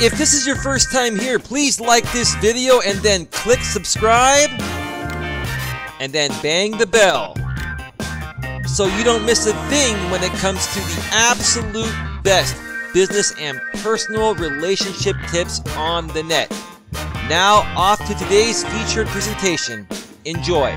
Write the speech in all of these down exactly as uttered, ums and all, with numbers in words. If this is your first time here, please like this video and then click subscribe and then bang the bell so you don't miss a thing when it comes to the absolute best business and personal relationship tips on the net. Now off to today's featured presentation. Enjoy.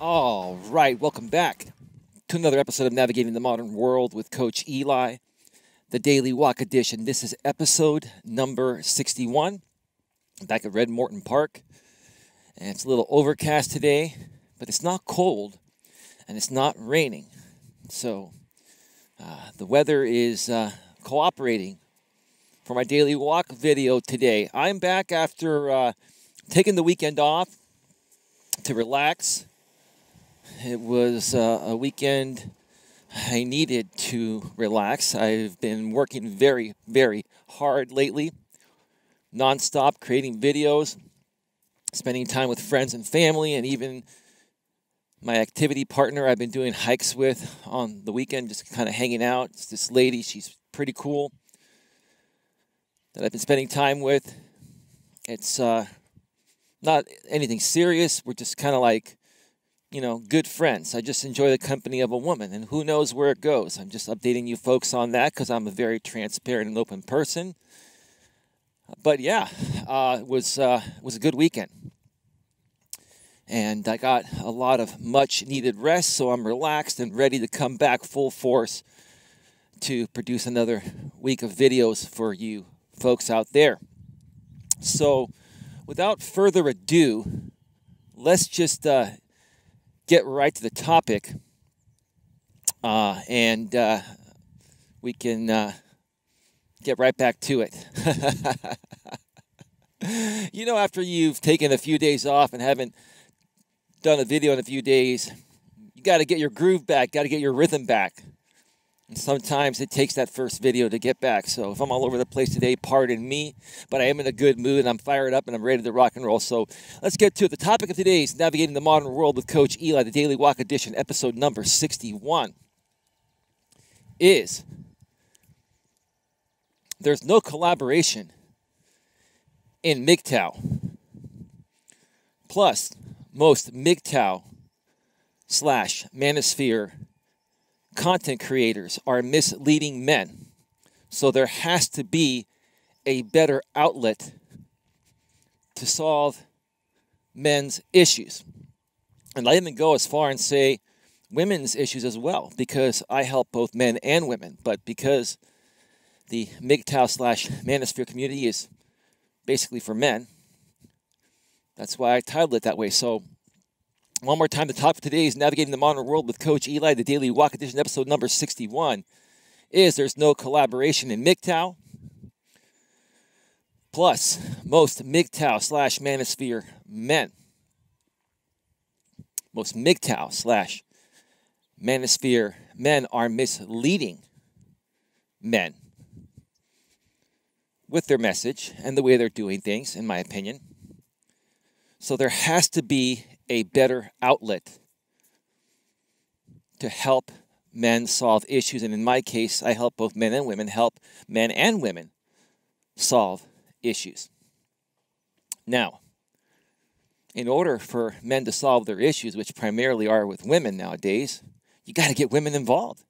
Alright, welcome back to another episode of Navigating the Modern World with Coach Eli, the Daily Walk Edition. This is episode number sixty-one. I'm back at Red Morton Park, and it's a little overcast today, but it's not cold, and it's not raining, so uh, the weather is uh, cooperating for my Daily Walk video today. I'm back after uh, taking the weekend off to relax. It was uh, a weekend I needed to relax. I've been working very, very hard lately, nonstop, creating videos, spending time with friends and family, and even my activity partner I've been doing hikes with on the weekend, just kind of hanging out. It's this lady, she's pretty cool, that I've been spending time with. It's uh, not anything serious. We're just kind of like, you know, good friends. I just enjoy the company of a woman, and who knows where it goes. I'm just updating you folks on that because I'm a very transparent and open person. But yeah, uh, it was uh, it was a good weekend, and I got a lot of much needed rest, so I'm relaxed and ready to come back full force to produce another week of videos for you folks out there. So, without further ado, let's just Uh, get right to the topic, uh, and uh, we can uh, get right back to it. You know, after you've taken a few days off and haven't done a video in a few days, you got to get your groove back, got to get your rhythm back. And sometimes it takes that first video to get back. So if I'm all over the place today, pardon me, but I am in a good mood and I'm fired up and I'm ready to rock and roll. So let's get to it. The topic of today is Navigating the Modern World with Coach Eli, the Daily Walk Edition, episode number sixty-one, is there's no collaboration in M G T O W. Plus, most M G T O W slash manosphere content creators are misleading men, so there has to be a better outlet to solve men's issues. And I even go as far and say women's issues as well, because I help both men and women, but because the M G T O W slash manosphere community is basically for men, that's why I titled it that way. So one more time, the topic today is Navigating the Modern World with Coach Eli, the Daily Walk Edition, episode number sixty-one, is there's no collaboration in M G T O W. Plus, most M G T O W slash manosphere men. Most M G T O W slash manosphere men are misleading men with their message and the way they're doing things, in my opinion. So there has to be a better outlet to help men solve issues. And in my case, I help both men and women, help men and women solve issues. Now, in order for men to solve their issues, which primarily are with women nowadays, you got to get women involved.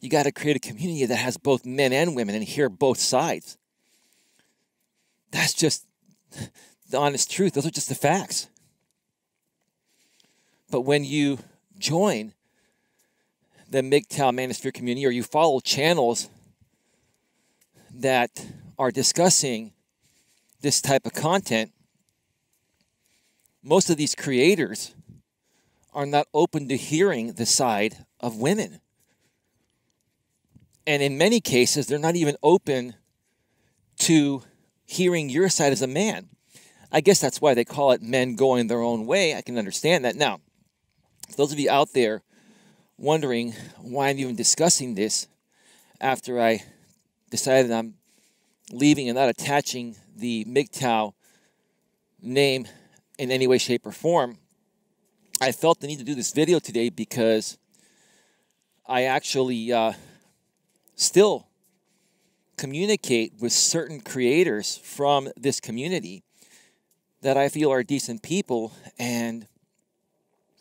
You got to create a community that has both men and women and hear both sides. That's just the honest truth. Those are just the facts. But when you join the M G T O W manosphere community, or you follow channels that are discussing this type of content, most of these creators are not open to hearing the side of women. And in many cases, they're not even open to hearing your side as a man. I guess that's why they call it men going their own way. I can understand that. Now, for those of you out there wondering why I'm even discussing this after I decided I'm leaving and not attaching the M G T O W name in any way, shape, or form, I felt the need to do this video today because I actually uh, still communicate with certain creators from this community that I feel are decent people and,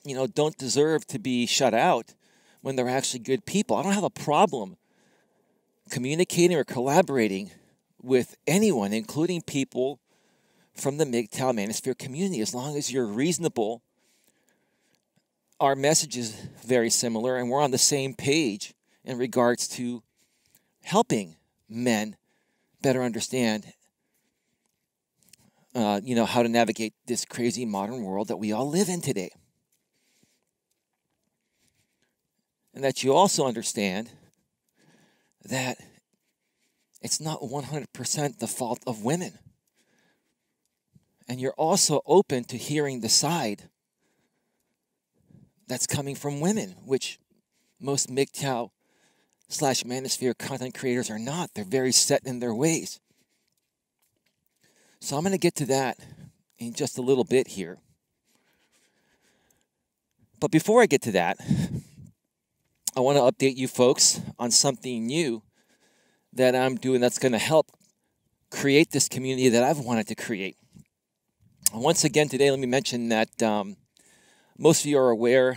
you know, don't deserve to be shut out when they're actually good people. I don't have a problem communicating or collaborating with anyone, including people from the M G T O W Manosphere community, as long as you're reasonable. Our message is very similar, and we're on the same page in regards to helping men better understand Uh, you know, how to navigate this crazy modern world that we all live in today. And that you also understand that it's not one hundred percent the fault of women. And you're also open to hearing the side that's coming from women, which most M G T O W slash Manosphere content creators are not. They're very set in their ways. So I'm going to get to that in just a little bit here. But before I get to that, I want to update you folks on something new that I'm doing that's going to help create this community that I've wanted to create. Once again today, let me mention that um, most of you are aware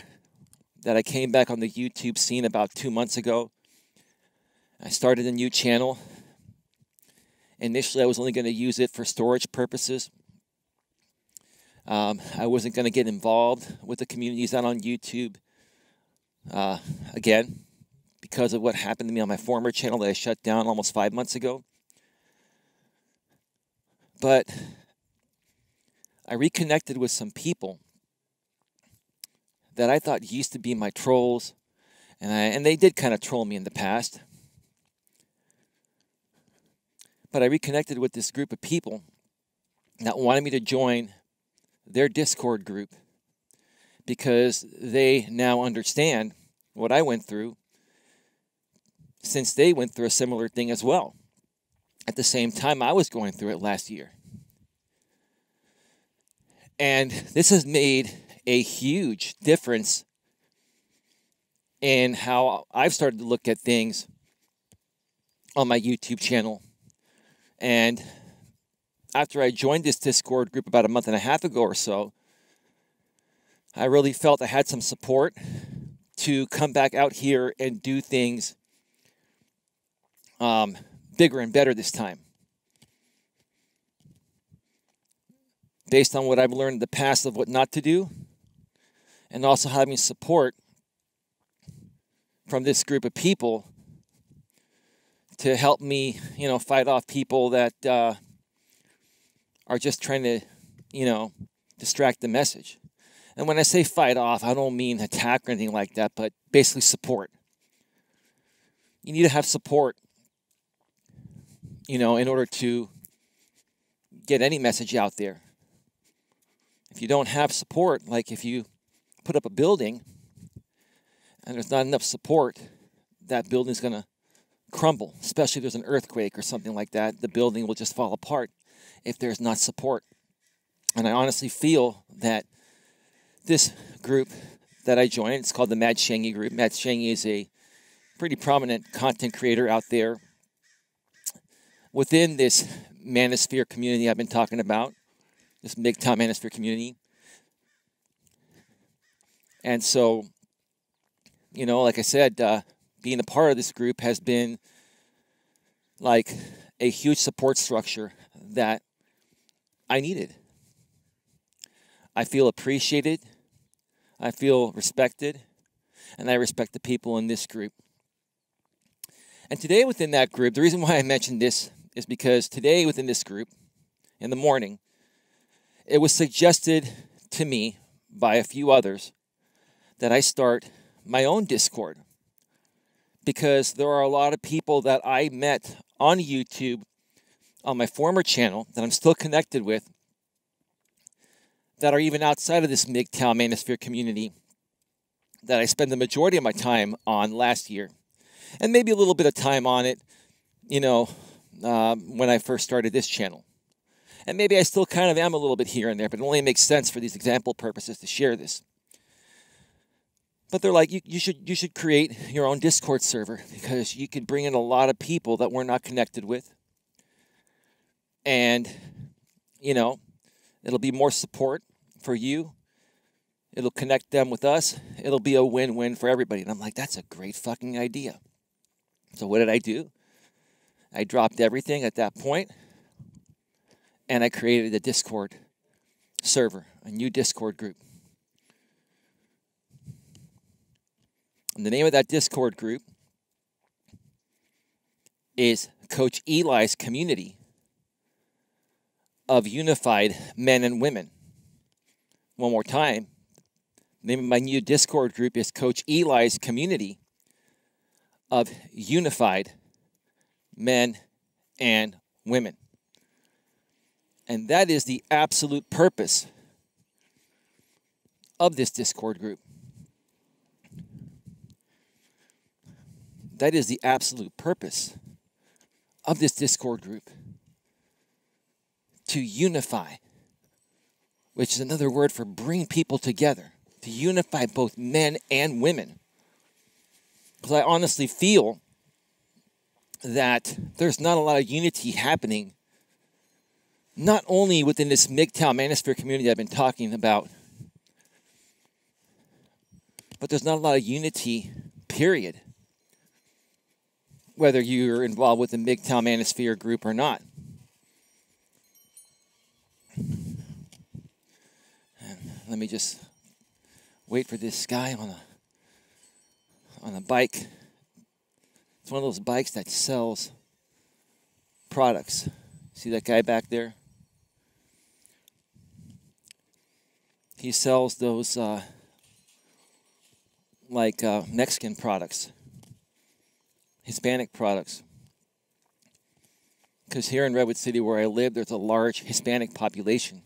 that I came back on the YouTube scene about two months ago. I started a new channel. Initially, I was only going to use it for storage purposes. Um, I wasn't going to get involved with the communities out on YouTube. Uh, again, because of what happened to me on my former channel that I shut down almost five months ago. But I reconnected with some people that I thought used to be my trolls. And, I, and they did kind of troll me in the past. But I reconnected with this group of people that wanted me to join their Discord group because they now understand what I went through since they went through a similar thing as well. At the same time, I was going through it last year. And this has made a huge difference in how I've started to look at things on my YouTube channel. And after I joined this Discord group about a month and a half ago or so, I really felt I had some support to come back out here and do things um, bigger and better this time. Based on what I've learned in the past of what not to do, and also having support from this group of people to help me, you know, fight off people that uh, are just trying to, you know, distract the message. And when I say fight off, I don't mean attack or anything like that, but basically support. You need to have support, you know, in order to get any message out there. If you don't have support, like if you put up a building and there's not enough support, that building's going to crumble, especially if there's an earthquake or something like that. The building will just fall apart if there's not support. And I honestly feel that this group that I joined, it's called the Mad Shangy group. Mad Shangy is a pretty prominent content creator out there within this Manosphere community I've been talking about, this M G T O W Manosphere community. And so, you know, like I said, uh, being a part of this group has been like a huge support structure that I needed. I feel appreciated. I feel respected. And I respect the people in this group. And today within that group, the reason why I mentioned this is because today within this group, in the morning, it was suggested to me by a few others that I start my own Discord. Because there are a lot of people that I met on YouTube on my former channel that I'm still connected with that are even outside of this M G T O W Manosphere community that I spent the majority of my time on last year. And maybe a little bit of time on it, you know, uh, when I first started this channel. And maybe I still kind of am a little bit here and there, but it only makes sense for these example purposes to share this. But they're like, you, you should you should create your own Discord server because you could bring in a lot of people that we're not connected with. And, you know, it'll be more support for you. It'll connect them with us. It'll be a win-win for everybody. And I'm like, that's a great fucking idea. So what did I do? I dropped everything at that point, and I created a Discord server, a new Discord group. And the name of that Discord group is Coach Eli's Community of Unified Men and Women. One more time. The name of my new Discord group is Coach Eli's Community of Unified Men and Women. And that is the absolute purpose of this Discord group. That is the absolute purpose of this Discord group. To unify, which is another word for bring people together. To unify both men and women. Because I honestly feel that there's not a lot of unity happening, not only within this M G T O W Manosphere community I've been talking about, but there's not a lot of unity, period, whether you're involved with the M G T O W Manosphere group or not. And let me just wait for this guy on a on a bike. It's one of those bikes that sells products. See that guy back there? He sells those uh, like uh, Mexican products, Hispanic products. Because here in Redwood City where I live, there's a large Hispanic population.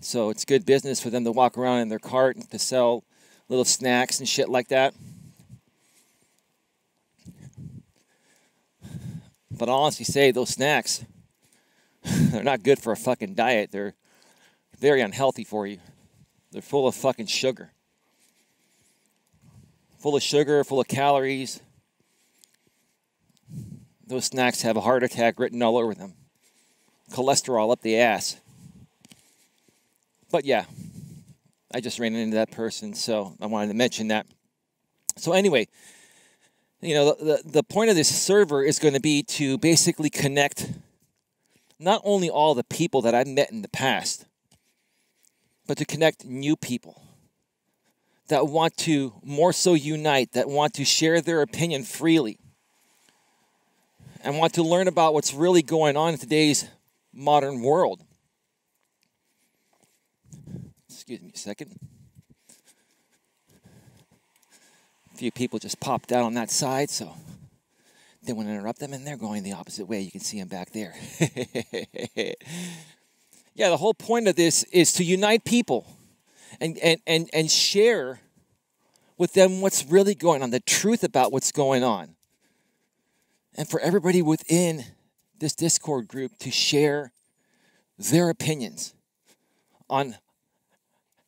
So it's good business for them to walk around in their cart and to sell little snacks and shit like that. But I'll honestly say those snacks, they're not good for a fucking diet. They're very unhealthy for you. They're full of fucking sugar. Full of sugar, full of calories. Those snacks have a heart attack written all over them. Cholesterol up the ass. But yeah, I just ran into that person, so I wanted to mention that. So anyway, you know, the, the point of this server is going to be to basically connect not only all the people that I've met in the past, but to connect new people that want to more so unite, that want to share their opinion freely, and want to learn about what's really going on in today's modern world. Excuse me a second. A few people just popped out on that side, so didn't want to interrupt them, and they're going the opposite way. You can see them back there. Yeah, the whole point of this is to unite people and, and, and, and share with them what's really going on, the truth about what's going on. And for everybody within this Discord group to share their opinions on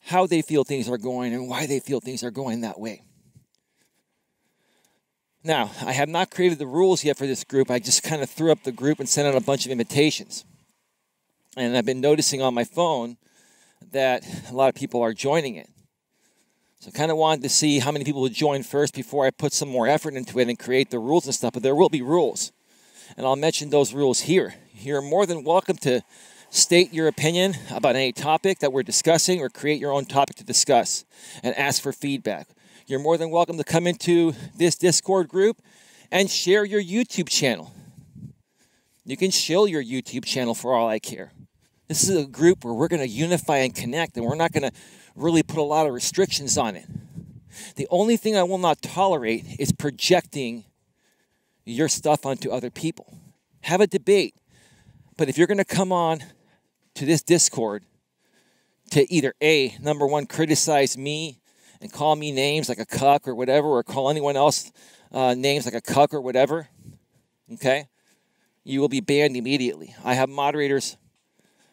how they feel things are going and why they feel things are going that way. Now, I have not created the rules yet for this group. I just kind of threw up the group and sent out a bunch of invitations. And I've been noticing on my phone that a lot of people are joining it. So I kind of wanted to see how many people would join first before I put some more effort into it and create the rules and stuff. But there will be rules. And I'll mention those rules here. You're more than welcome to state your opinion about any topic that we're discussing or create your own topic to discuss and ask for feedback. You're more than welcome to come into this Discord group and share your YouTube channel. You can shill your YouTube channel for all I care. This is a group where we're going to unify and connect, and we're not going to really put a lot of restrictions on it. The only thing I will not tolerate is projecting your stuff onto other people. have a debate. But if you're going to come on to this Discord to either A, number one, criticize me and call me names like a cuck or whatever, or call anyone else uh, names like a cuck or whatever, okay, you will be banned immediately. I have moderators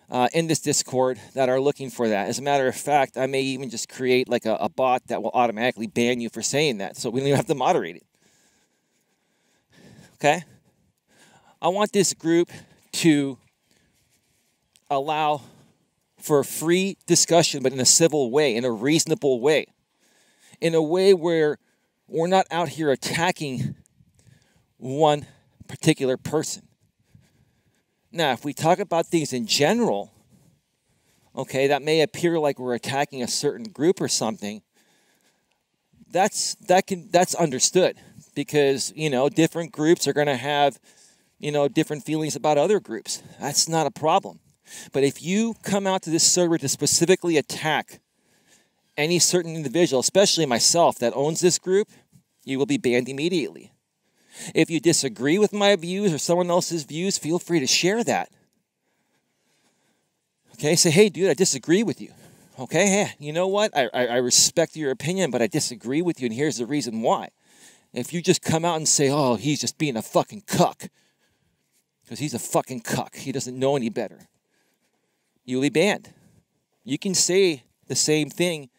uh, in this Discord that are looking for that. As a matter of fact, I may even just create like a, a bot that will automatically ban you for saying that, so we don't even have to moderate it. Okay? I want this group to allow for a free discussion, but in a civil way, in a reasonable way, in a way where we're not out here attacking one particular person. Now, if we talk about things in general, okay, that may appear like we're attacking a certain group or something. That's that can that's understood, because, you know, different groups are going to have, you know, different feelings about other groups. That's not a problem. But if you come out to this server to specifically attack any certain individual, especially myself that owns this group, you will be banned immediately. If you disagree with my views or someone else's views, feel free to share that. Okay, say, hey, dude, I disagree with you. Okay, hey, you know what? I, I, I respect your opinion, but I disagree with you, and here's the reason why. If you just come out and say, oh, he's just being a fucking cuck, because he's a fucking cuck, he doesn't know any better, you'll be banned. You can say the same thing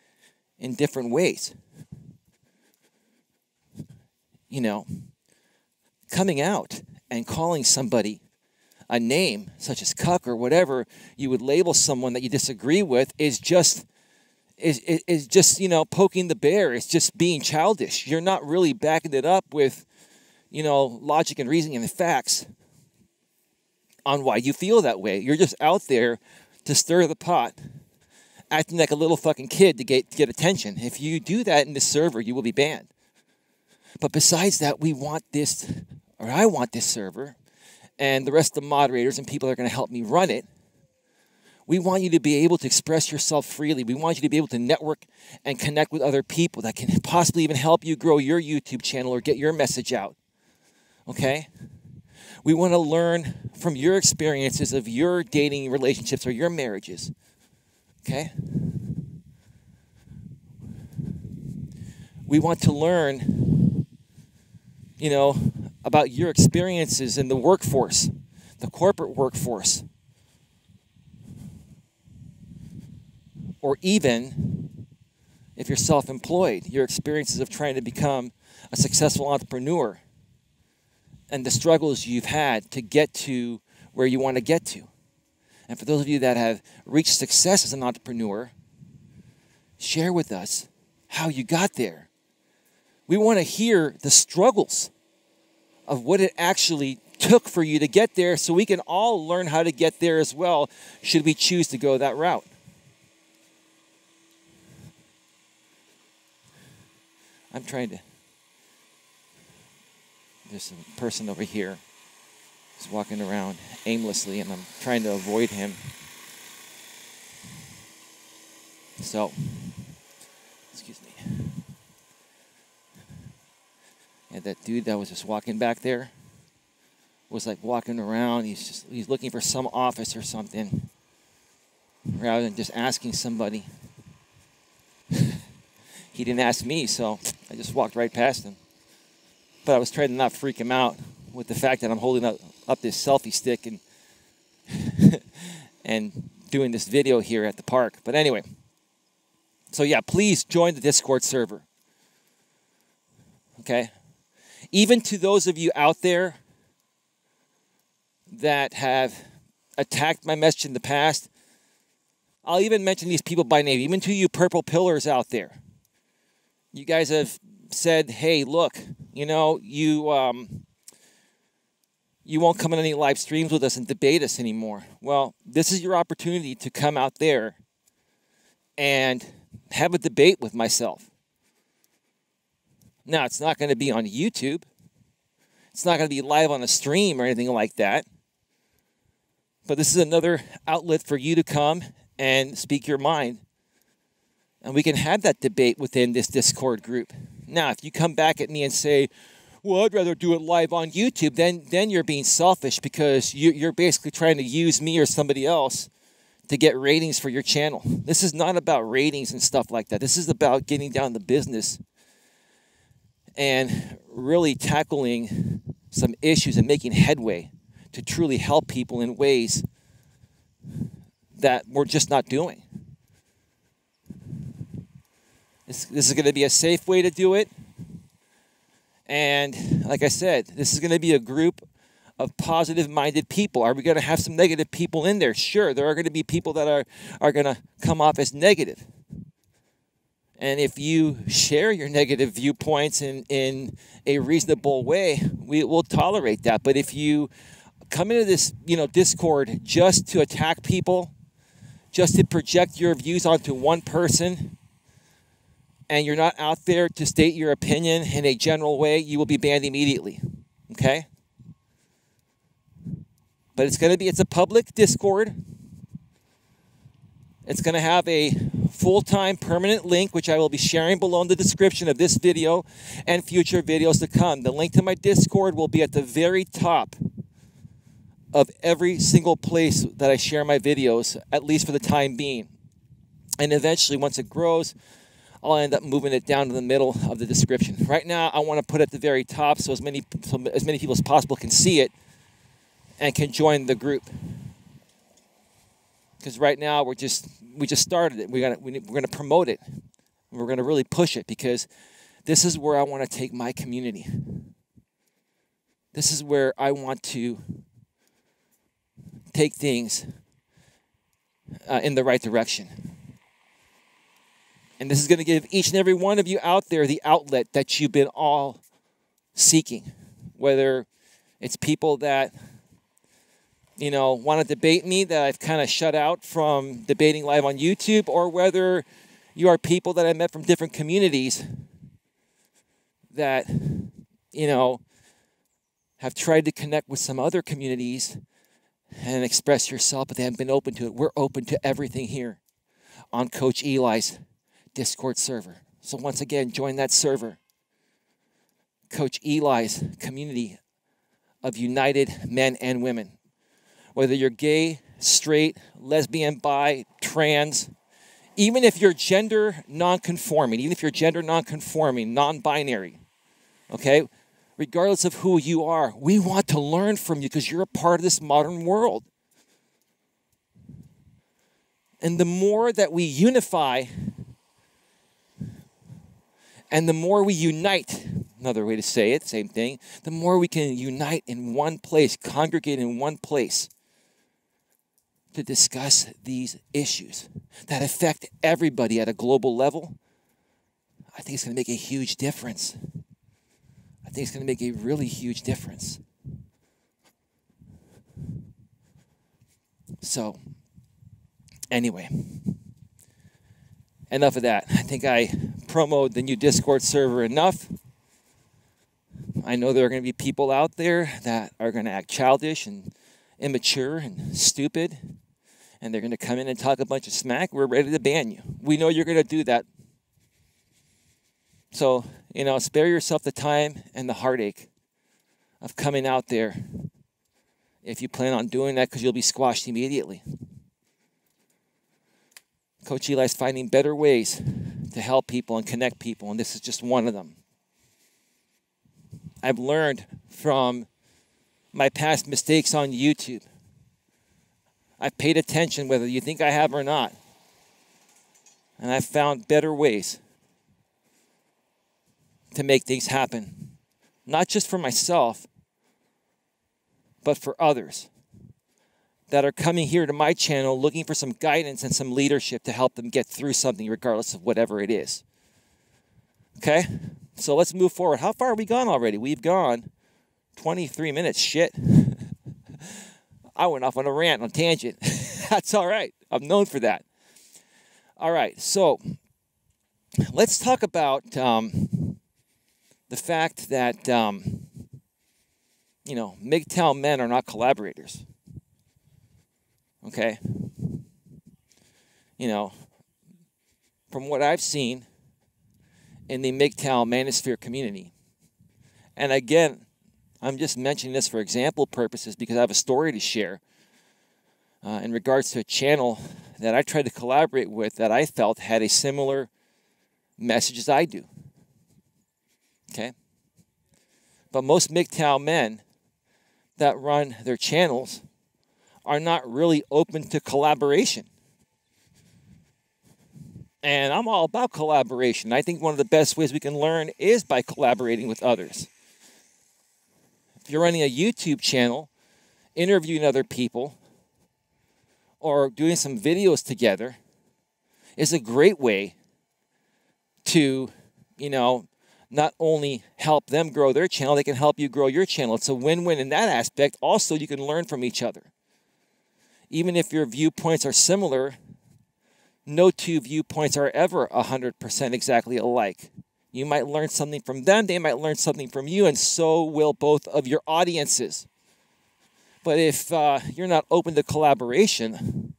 in different ways. You know, coming out and calling somebody a name, such as cuck or whatever you would label someone that you disagree with, is just, is, is, is just, you know, poking the bear. It's just being childish. You're not really backing it up with, you know, logic and reasoning and the facts on why you feel that way. You're just out there to stir the pot, acting like a little fucking kid to get, to get attention. If you do that in this server, you will be banned. But besides that, we want this, or I want this server, and the rest of the moderators and people that are going to help me run it, we want you to be able to express yourself freely. We want you to be able to network and connect with other people that can possibly even help you grow your YouTube channel or get your message out. Okay? We want to learn from your experiences of your dating relationships or your marriages. Okay? We want to learn, you know, about your experiences in the workforce, the corporate workforce, or even if you're self-employed, your experiences of trying to become a successful entrepreneur and the struggles you've had to get to where you want to get to. And for those of you that have reached success as an entrepreneur, share with us how you got there. We want to hear the struggles of what it actually took for you to get there, so we can all learn how to get there as well, should we choose to go that route. I'm trying to... There's a person over here who's walking around aimlessly, and I'm trying to avoid him. So, excuse me. And that dude that was just walking back there was like walking around. He's just he's looking for some office or something, rather than just asking somebody. He didn't ask me, so I just walked right past him. But I was trying to not freak him out with the fact that I'm holding up, up this selfie stick and and doing this video here at the park. But anyway, so yeah, please join the Discord server. Okay? Even to those of you out there that have attacked my message in the past, I'll even mention these people by name. Even to you purple pillars out there, you guys have said, hey, look, you know, you um, you won't come on any live streams with us and debate us anymore. Well, this is your opportunity to come out there and have a debate with myself. Now, it's not going to be on YouTube. It's not going to be live on a stream or anything like that. But this is another outlet for you to come and speak your mind. And we can have that debate within this Discord group. Now, if you come back at me and say, well, I'd rather do it live on YouTube, then then you're being selfish, because you, you're basically trying to use me or somebody else to get ratings for your channel. This is not about ratings and stuff like that. This is about getting down to business and really tackling some issues and making headway to truly help people in ways that we're just not doing. This, this is going to be a safe way to do it. And like I said, this is going to be a group of positive-minded people. Are we going to have some negative people in there? Sure, there are going to be people that are, are going to come off as negative. And if you share your negative viewpoints in, in a reasonable way, we will tolerate that. But if you come into this, you know, Discord just to attack people, just to project your views onto one person, and you're not out there to state your opinion in a general way, you will be banned immediately, okay? But it's going to be, it's a public Discord. It's going to have a full-time permanent link, which I will be sharing below in the description of this video and future videos to come. The link to my Discord will be at the very top of every single place that I share my videos, at least for the time being. And eventually, once it grows, I'll end up moving it down to the middle of the description. Right now, I want to put it at the very top so as many, so as many people as possible can see it and can join the group. Because right now we're just we just started it. We're gonna we're gonna promote it. We're gonna really push it, because this is where I want to take my community. This is where I want to take things uh, in the right direction. And this is gonna give each and every one of you out there the outlet that you've been all seeking, whether it's people that, you know, want to debate me that I've kind of shut out from debating live on YouTube, or whether you are people that I met from different communities that, you know, have tried to connect with some other communities and express yourself, but they haven't been open to it. We're open to everything here on Coach Eli's Discord server. So once again, join that server, Coach Eli's community of united men and women. Whether you're gay, straight, lesbian, bi, trans, even if you're gender non-conforming, even if you're gender non-conforming, non-binary, okay, regardless of who you are, we want to learn from you, because you're a part of this modern world. And the more that we unify and the more we unite, another way to say it, same thing, the more we can unite in one place, congregate in one place, to discuss these issues that affect everybody at a global level, I think it's going to make a huge difference. I think it's going to make a really huge difference. So, anyway, enough of that. I think I promoted the new Discord server enough. I know there are going to be people out there that are going to act childish and immature and stupid, and they're going to come in and talk a bunch of smack. We're ready to ban you. We know you're going to do that. So, you know, spare yourself the time and the heartache of coming out there if you plan on doing that, because you'll be squashed immediately. Coach Eli's finding better ways to help people and connect people, and this is just one of them. I've learned from my past mistakes on YouTube. I've paid attention, whether you think I have or not. And I've found better ways to make things happen. Not just for myself, but for others that are coming here to my channel looking for some guidance and some leadership to help them get through something, regardless of whatever it is. Okay? So let's move forward. How far are we gone already? We've gone twenty-three minutes. Shit. I went off on a rant, on a tangent. That's all right. I'm known for that. All right. So let's talk about um, the fact that, um, you know, M G T O W men are not collaborators. Okay? You know, from what I've seen in the M G T O W manosphere community, And again, I'm just mentioning this for example purposes because I have a story to share uh, in regards to a channel that I tried to collaborate with that I felt had a similar message as I do. Okay? But most M G T O W men that run their channels are not really open to collaboration. And I'm all about collaboration. I think one of the best ways we can learn is by collaborating with others. If you're running a YouTube channel, interviewing other people, or doing some videos together is a great way to, you know, not only help them grow their channel, they can help you grow your channel. It's a win-win in that aspect. Also, you can learn from each other. Even if your viewpoints are similar, no two viewpoints are ever one hundred percent exactly alike. You might learn something from them, they might learn something from you, and so will both of your audiences. But if uh, you're not open to collaboration,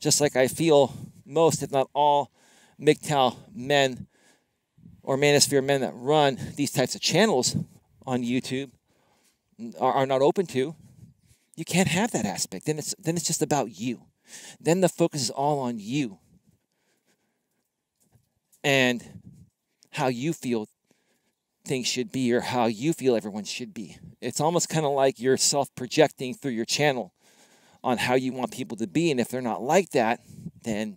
just like I feel most, if not all, M G T O W men or manosphere men that run these types of channels on YouTube are, are not open to, you can't have that aspect. Then it's, then it's just about you. Then the focus is all on you and how you feel things should be or how you feel everyone should be. It's almost kind of like you're self-projecting through your channel on how you want people to be, and if they're not like that, then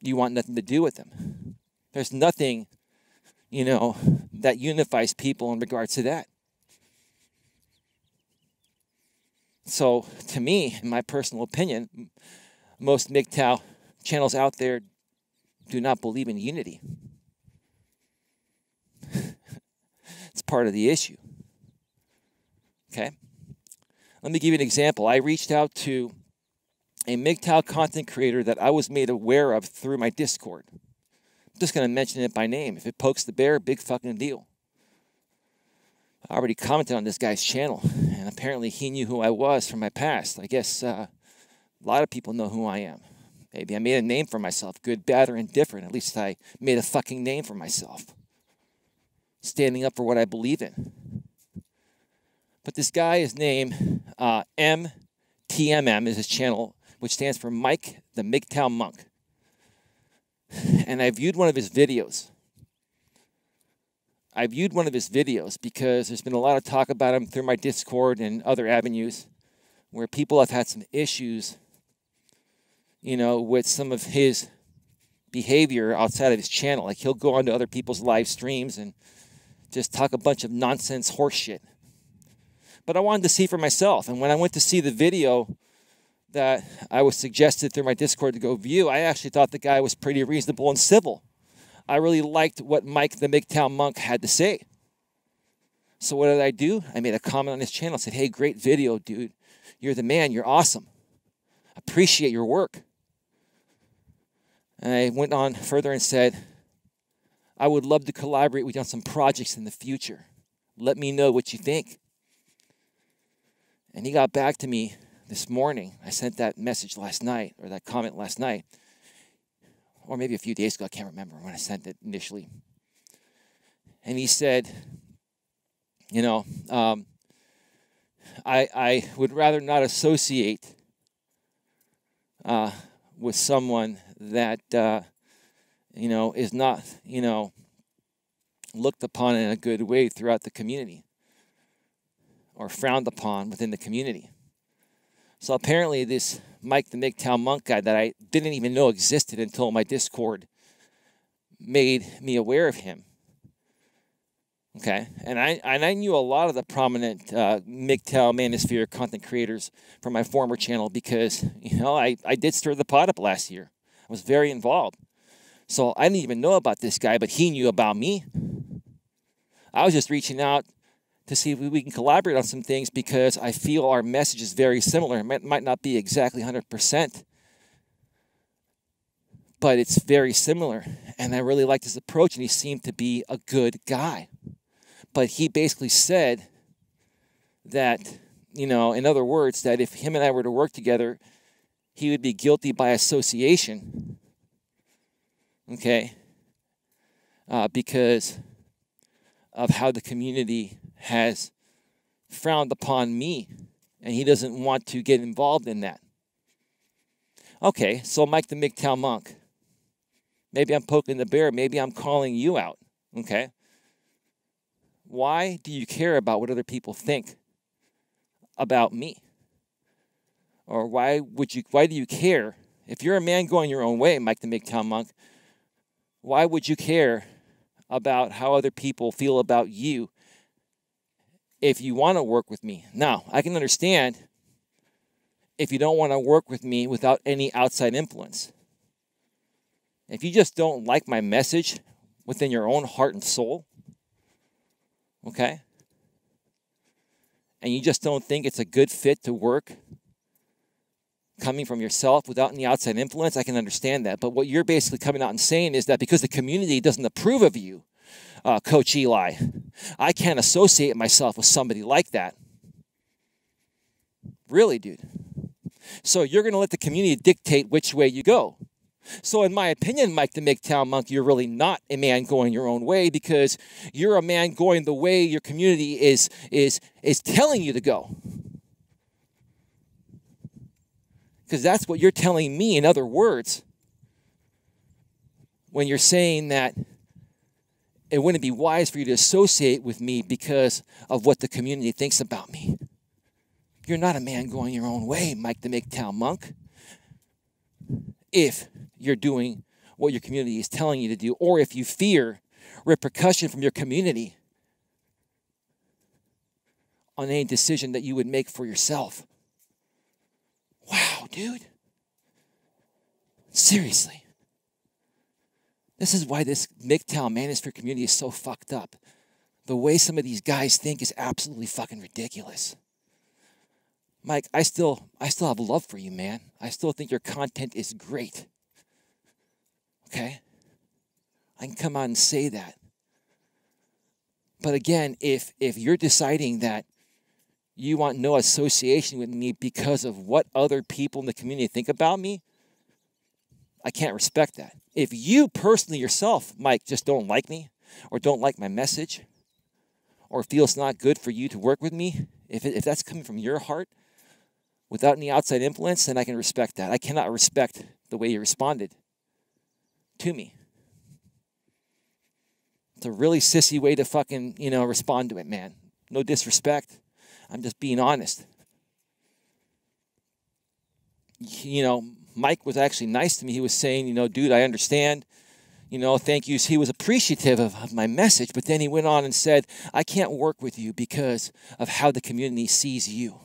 you want nothing to do with them. There's nothing, you know, that unifies people in regards to that. So to me, in my personal opinion, most M G T O W channels out there do not believe in unity. It's part of the issue. Okay? Let me give you an example. I reached out to a M G T O W content creator that I was made aware of through my Discord. I'm just going to mention it by name. If it pokes the bear, big fucking deal. I already commented on this guy's channel, and apparently he knew who I was from my past. I guess uh, a lot of people know who I am. Maybe I made a name for myself, good, bad, or indifferent. At least I made a fucking name for myself, standing up for what I believe in. But this guy is named uh, M T M M is his channel, which stands for Mike the M G T O W Monk. And I viewed one of his videos. I viewed one of his videos because there's been a lot of talk about him through my Discord and other avenues where people have had some issues, you know, with some of his behavior outside of his channel. Like, he'll go onto other people's live streams and just talk a bunch of nonsense horse shit. But I wanted to see for myself. And when I went to see the video that I was suggested through my Discord to go view, I actually thought the guy was pretty reasonable and civil. I really liked what Mike the M G T O W Monk had to say. So what did I do? I made a comment on his channel. I said, hey, great video, dude. You're the man. You're awesome. Appreciate your work. And I went on further and said, I would love to collaborate with you on some projects in the future. Let me know what you think. And he got back to me this morning. I sent that message last night, or that comment last night, or maybe a few days ago. I can't remember when I sent it initially. And he said, you know, um, I, I would rather not associate uh, with someone that, uh, you know, is not, you know, looked upon in a good way throughout the community or frowned upon within the community. So apparently this Mike the M G T O W Monk guy that I didn't even know existed until my Discord made me aware of him. Okay, and I and I knew a lot of the prominent uh, M G T O W manosphere content creators from my former channel because, you know, I, I did stir the pot up last year. I was very involved. So I didn't even know about this guy, but he knew about me. I was just reaching out to see if we can collaborate on some things because I feel our message is very similar. It might, might not be exactly one hundred percent, but it's very similar. And I really liked his approach, and he seemed to be a good guy. But he basically said that, you know, in other words, that if him and I were to work together, he would be guilty by association, okay, uh, because of how the community has frowned upon me, and he doesn't want to get involved in that. Okay, so Mike the M G T O W Monk, maybe I'm poking the bear, maybe I'm calling you out, okay? Why do you care about what other people think about me? Or why would you, why do you care? If you're a man going your own way, Mike the M G T O W Monk, why would you care about how other people feel about you if you want to work with me? Now, I can understand if you don't want to work with me without any outside influence. If you just don't like my message within your own heart and soul, okay, and you just don't think it's a good fit to work coming from yourself without any outside influence, I can understand that. But what you're basically coming out and saying is that because the community doesn't approve of you, uh, Coach Eli, I can't associate myself with somebody like that. Really, dude. So you're going to let the community dictate which way you go. So in my opinion, Mike the M G T O W Monk, you're really not a man going your own way, because you're a man going the way your community is, is, is telling you to go. Because that's what you're telling me, in other words, when you're saying that it wouldn't be wise for you to associate with me because of what the community thinks about me. You're not a man going your own way, Mike the M G T O W Monk, if you're doing what your community is telling you to do, or if you fear repercussion from your community on any decision that you would make for yourself. Wow, dude. Seriously. This is why this M G T O W Manosphere community is so fucked up. The way some of these guys think is absolutely fucking ridiculous. Mike, I still, I still have love for you, man. I still think your content is great. Okay? I can come out and say that. But again, if, if you're deciding that you want no association with me because of what other people in the community think about me, I can't respect that. If you personally yourself, Mike, just don't like me, or don't like my message, or feel it's not good for you to work with me, if, it, if that's coming from your heart without any outside influence, then I can respect that. I cannot respect the way you responded to me. It's a really sissy way to fucking, you know, respond to it, man. No disrespect. I'm just being honest. You know, Mike was actually nice to me. He was saying, you know, dude, I understand. You know, thank you. So he was appreciative of, of my message. But then he went on and said, I can't work with you because of how the community sees you.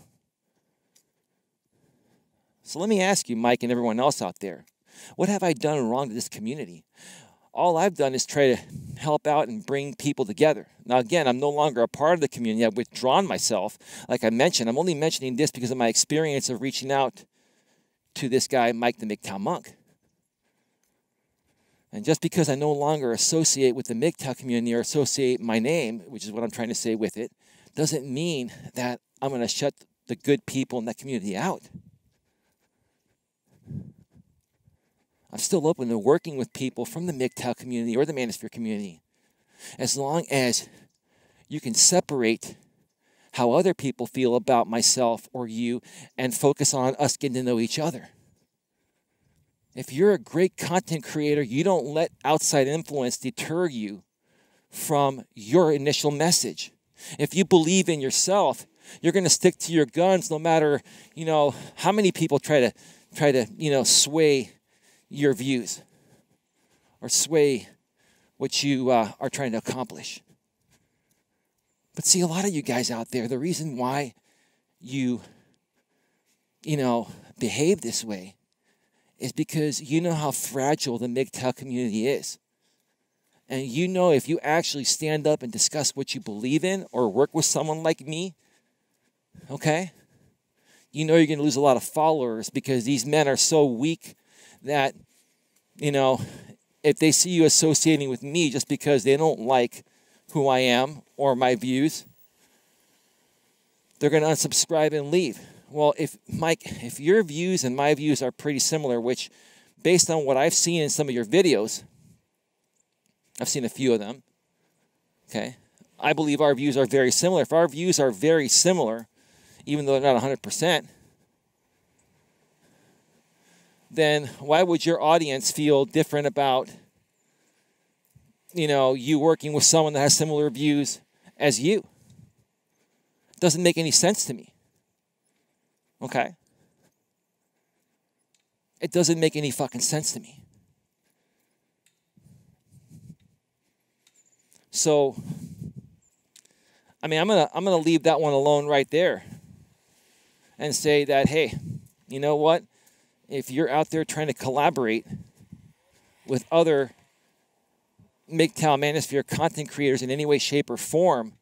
So let me ask you, Mike, and everyone else out there, what have I done wrong to this community? All I've done is try to help out and bring people together. Now, again, I'm no longer a part of the community. I've withdrawn myself. Like I mentioned, I'm only mentioning this because of my experience of reaching out to this guy, Mike the M G T O W Monk. And just because I no longer associate with the M G T O W community or associate my name, which is what I'm trying to say with it, doesn't mean that I'm going to shut the good people in that community out. I'm still open to working with people from the M G T O W community or the Manosphere community, as long as you can separate how other people feel about myself or you and focus on us getting to know each other. If you're a great content creator, you don't let outside influence deter you from your initial message. If you believe in yourself, you're going to stick to your guns no matter, you know, how many people try to, try to, you know, sway your views or sway what you uh, are trying to accomplish. But see, a lot of you guys out there, the reason why you, you know, behave this way is because you know how fragile the M G T O W community is. And you know if you actually stand up and discuss what you believe in or work with someone like me, okay, you know you're going to lose a lot of followers because these men are so weak that, you know, if they see you associating with me just because they don't like who I am or my views, they're going to unsubscribe and leave. Well, if, Mike, if your views and my views are pretty similar, which based on what I've seen in some of your videos, I've seen a few of them, okay, I believe our views are very similar. If our views are very similar, even though they're not one hundred percent, then why would your audience feel different about, you know, you working with someone that has similar views as you? It doesn't make any sense to me. Okay? It doesn't make any fucking sense to me. So, I mean, I'm gonna I'm gonna leave that one alone right there, and say that, hey, you know what? If you're out there trying to collaborate with other M G T O W Manosphere content creators in any way, shape, or form,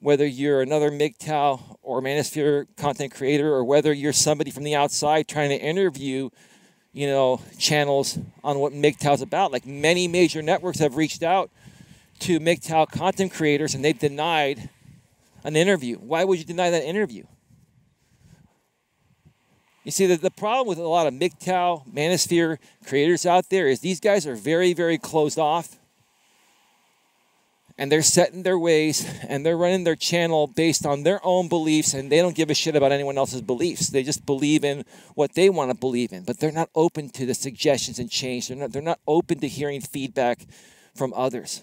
whether you're another M G T O W or Manosphere content creator, or whether you're somebody from the outside trying to interview, you know, channels on what M G T O W is about. Like, many major networks have reached out to M G T O W content creators, and they've denied an interview. Why would you deny that interview? You see, the, the problem with a lot of M G T O W, Manosphere creators out there is these guys are very, very closed off, and they're set in their ways, and they're running their channel based on their own beliefs, and they don't give a shit about anyone else's beliefs. They just believe in what they want to believe in, but they're not open to the suggestions and change. They're not, they're not open to hearing feedback from others.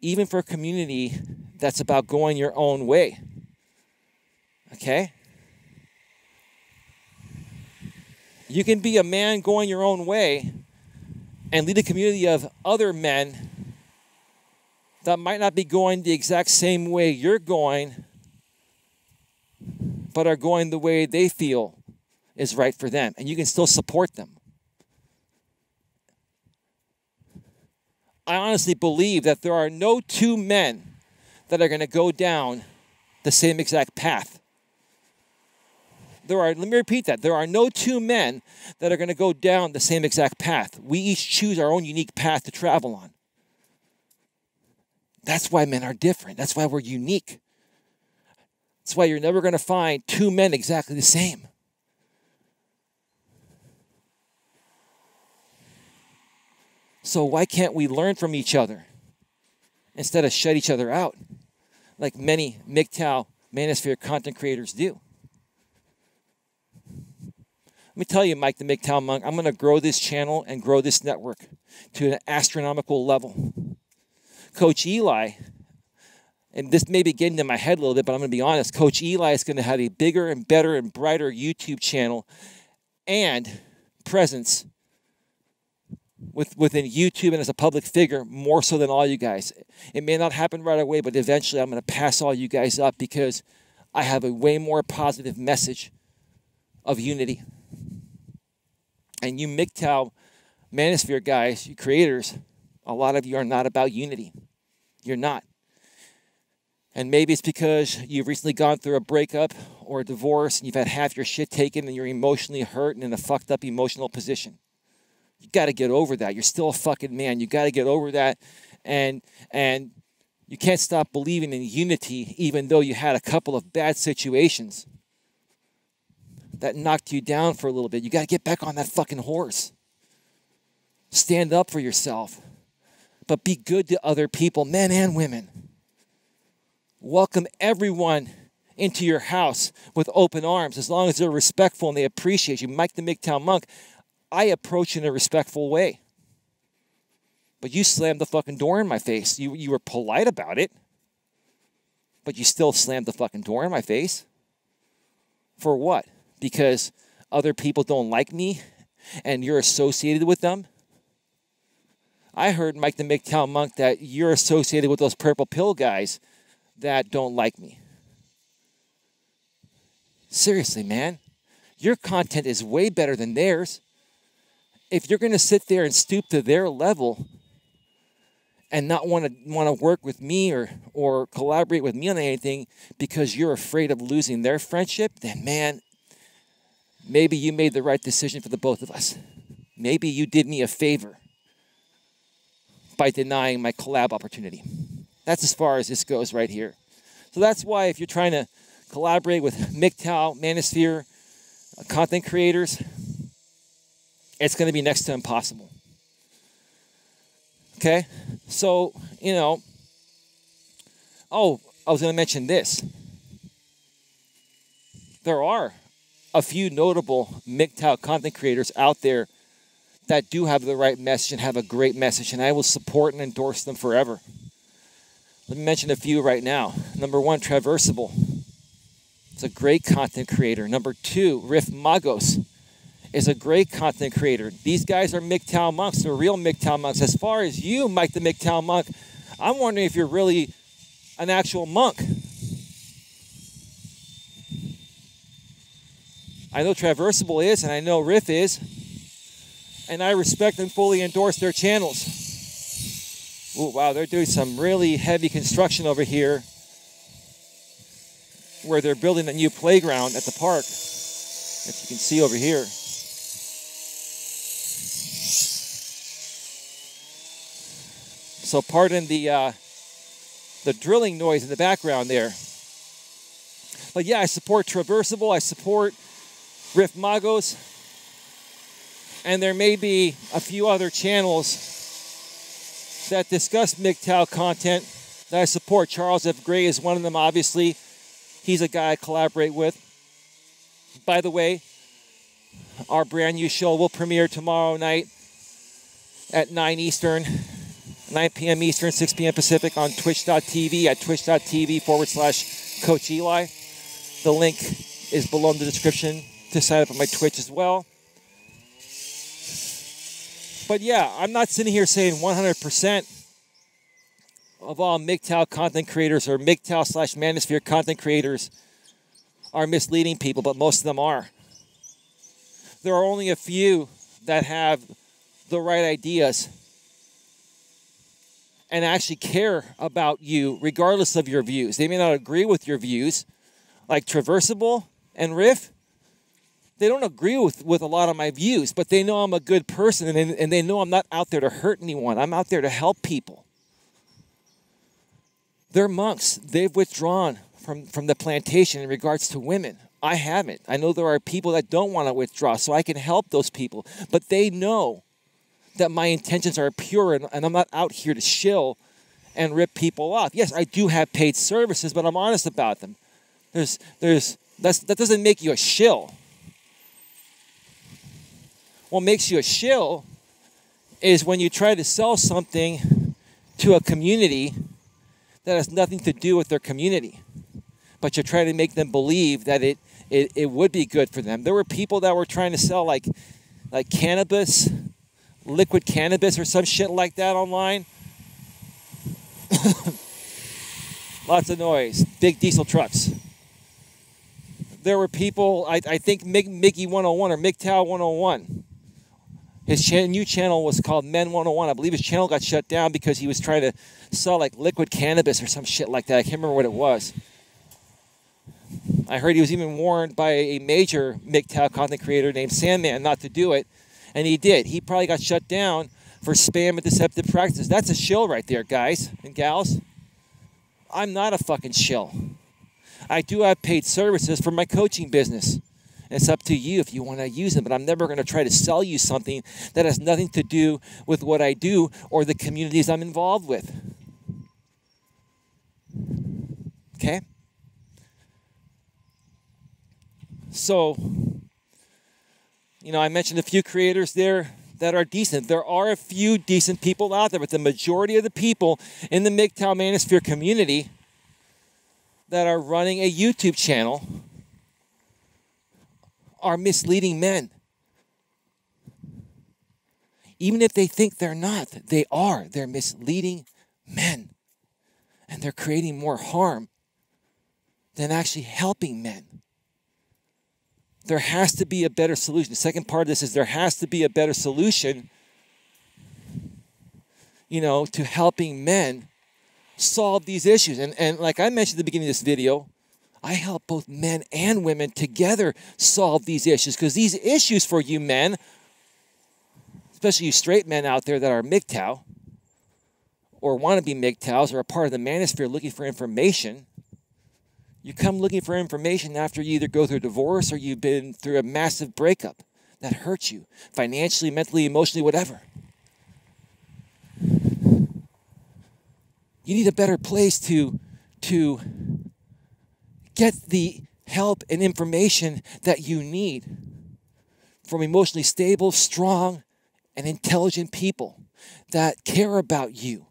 Even for a community that's about going your own way, okay? You can be a man going your own way and lead a community of other men that might not be going the exact same way you're going, but are going the way they feel is right for them, and you can still support them. I honestly believe that there are no two men that are going to go down the same exact path. There are, let me repeat that. There are no two men that are going to go down the same exact path. We each choose our own unique path to travel on. That's why men are different. That's why we're unique. That's why you're never going to find two men exactly the same. So why can't we learn from each other instead of shut each other out like many M G T O W, Manosphere content creators do? Let me tell you, Mike the M G T O W Monk, I'm going to grow this channel and grow this network to an astronomical level. Coach Eli, and this may be getting in my head a little bit, but I'm going to be honest, Coach Eli is going to have a bigger and better and brighter YouTube channel and presence With, within YouTube and as a public figure, more so than all you guys. It may not happen right away, but eventually I'm going to pass all you guys up because I have a way more positive message of unity. And you M G T O W, Manosphere guys, you creators, a lot of you are not about unity. You're not. And maybe it's because you've recently gone through a breakup or a divorce and you've had half your shit taken and you're emotionally hurt and in a fucked up emotional position. You got to get over that. You're still a fucking man. You got to get over that. And, and you can't stop believing in unity, even though you had a couple of bad situations that knocked you down for a little bit. You got to get back on that fucking horse. Stand up for yourself, but be good to other people, men and women. Welcome everyone into your house with open arms, as long as they're respectful and they appreciate you. Mike the M G T O W Monk, I approach in a respectful way. But you slammed the fucking door in my face. You, you were polite about it, but you still slammed the fucking door in my face. For what? Because other people don't like me and you're associated with them? I heard, Mike the M G T O W Monk, that you're associated with those purple pill guys that don't like me. Seriously, man. Your content is way better than theirs. If you're going to sit there and stoop to their level and not want to want to work with me or, or collaborate with me on anything because you're afraid of losing their friendship, then, man, maybe you made the right decision for the both of us. Maybe you did me a favor by denying my collab opportunity. That's as far as this goes right here. So that's why if you're trying to collaborate with M G T O W, Manosphere, uh, content creators, it's going to be next to impossible. Okay? So, you know, oh, I was going to mention this. There are a few notable M G T O W content creators out there that do have the right message and have a great message, and I will support and endorse them forever. Let me mention a few right now. Number one, Traversable. It's a great content creator. Number two, Riff Magos is a great content creator. These guys are M G T O W monks. They're real M G T O W monks. As far as you, Mike the M G T O W Monk, I'm wondering if you're really an actual monk. I know Traversable is, and I know Riff is, and I respect and fully endorse their channels. Ooh, wow, they're doing some really heavy construction over here where they're building a new playground at the park, if you can see over here. So pardon the, uh, the drilling noise in the background there. But yeah, I support Traversable, I support Riff Magos, and there may be a few other channels that discuss M G T O W content that I support. Charles F. Gray is one of them, obviously. He's a guy I collaborate with. By the way, our brand new show will premiere tomorrow night at nine Eastern, nine p m Eastern, six p m Pacific on twitch dot t v at twitch dot t v forward slash Coach Eli. The link is below in the description to sign up on my Twitch as well. But yeah, I'm not sitting here saying one hundred percent of all M G T O W content creators or M G T O W slash Manosphere content creators are misleading people, but most of them are. There are only a few that have the right ideas and actually care about you regardless of your views. They may not agree with your views, like Traversable and Riff. They don't agree with, with a lot of my views, but they know I'm a good person, and, and they know I'm not out there to hurt anyone. I'm out there to help people. They're monks. They've withdrawn from, from the plantation in regards to women. I haven't. I know there are people that don't want to withdraw, so I can help those people. But they know that my intentions are pure, and, and I'm not out here to shill and rip people off. Yes, I do have paid services, but I'm honest about them. There's, there's, that's, that doesn't make you a shill. What makes you a shill is when you try to sell something to a community that has nothing to do with their community, but you're trying to make them believe that it, it, it would be good for them. There were people that were trying to sell like, like cannabis, liquid cannabis or some shit like that online. Lots of noise, big diesel trucks. There were people, I, I think Mickey one oh one or M G T O W one oh one. His cha new channel was called Men one oh one. I believe his channel got shut down because he was trying to sell like liquid cannabis or some shit like that. I can't remember what it was. I heard he was even warned by a major M G T O W content creator named Sandman not to do it, and he did. He probably got shut down for spam and deceptive practices. That's a shill right there, guys and gals. I'm not a fucking shill. I do have paid services for my coaching business. It's up to you if you want to use them, but I'm never going to try to sell you something that has nothing to do with what I do or the communities I'm involved with. Okay? So, you know, I mentioned a few creators there that are decent. There are a few decent people out there, but the majority of the people in the M G T O W Manosphere community that are running a YouTube channel are misleading men. Even if they think they're not, they are. They're misleading men. And they're creating more harm than actually helping men. There has to be a better solution. The second part of this is there has to be a better solution, you know, to helping men solve these issues. And, and like I mentioned at the beginning of this video, I help both men and women together solve these issues, because these issues for you men, especially you straight men out there that are M G T O W or want to be M G T O Ws or are part of the manosphere looking for information, you come looking for information after you either go through a divorce or you've been through a massive breakup that hurts you financially, mentally, emotionally, whatever. you need a better place to, to get the help and information that you need from emotionally stable, strong, and intelligent people that care about you,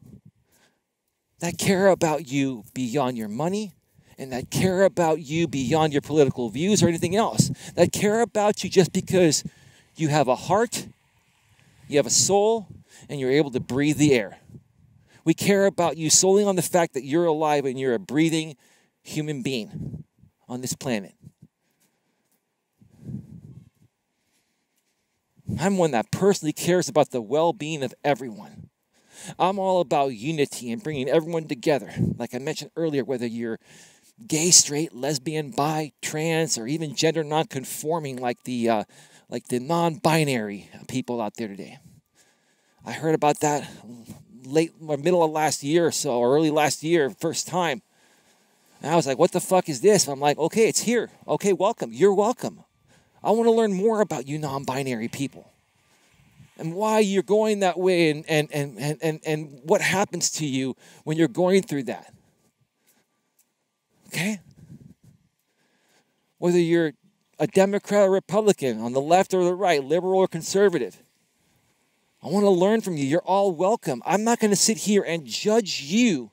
that care about you beyond your money, and that care about you beyond your political views or anything else, that care about you just because you have a heart, you have a soul, and you're able to breathe the air. We care about you solely on the fact that you're alive and you're a breathing human being on this planet. I'm one that personally cares about the well-being of everyone. I'm all about unity and bringing everyone together. Like I mentioned earlier, whether you're gay, straight, lesbian, bi, trans, or even gender non-conforming like the, uh, like the non-binary people out there today. I heard about that late or middle of last year or so, or early last year, first time. And I was like, what the fuck is this? And I'm like, okay, it's here. Okay, welcome. You're welcome. I want to learn more about you non-binary people and why you're going that way and, and, and, and, and, and what happens to you when you're going through that. Okay? Whether you're a Democrat or Republican, on the left or the right, liberal or conservative, I want to learn from you. You're all welcome. I'm not going to sit here and judge you